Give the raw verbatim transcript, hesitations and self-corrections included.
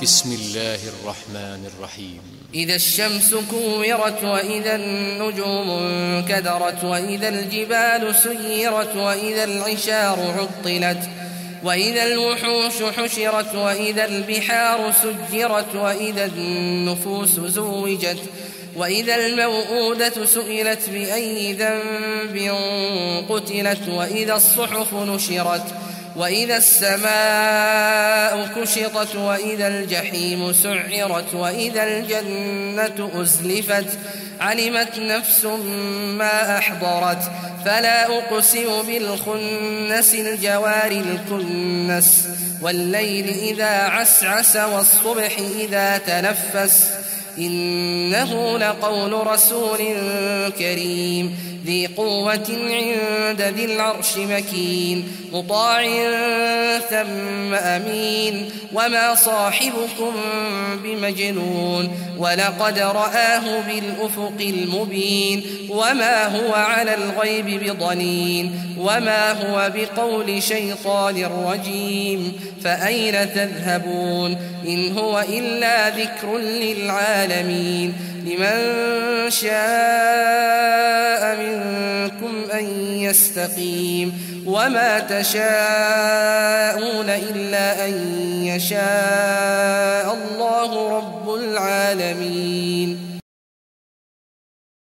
بسم الله الرحمن الرحيم. إذا الشمس كورت وإذا النجوم انكدرت وإذا الجبال سيرت وإذا العشار عطلت وإذا الوحوش حشرت وإذا البحار سجرت وإذا النفوس زوجت وإذا الموءودة سئلت بأي ذنب قتلت وإذا الصحف نشرت وإذا السماء كشطت وإذا الجحيم سعرت وإذا الجنة أزلفت علمت نفس ما أحضرت فلا أقسم بالخنس الجوار الكنس والليل إذا عسعس والصبح إذا تنفس إنه لقول رسول كريم ذي قوة عند ذي العرش مكين مطاع ثم أمين وما صاحبكم بمجنون ولقد رآه بالأفق المبين وما هو على الغيب بضنين وما هو بقول شيطان رجيم فأين تذهبون إن هو إلا ذكر للعالمين لمن شاء منكم أن يستقيم وما تشاءون إلا أن يشاء الله رب العالمين.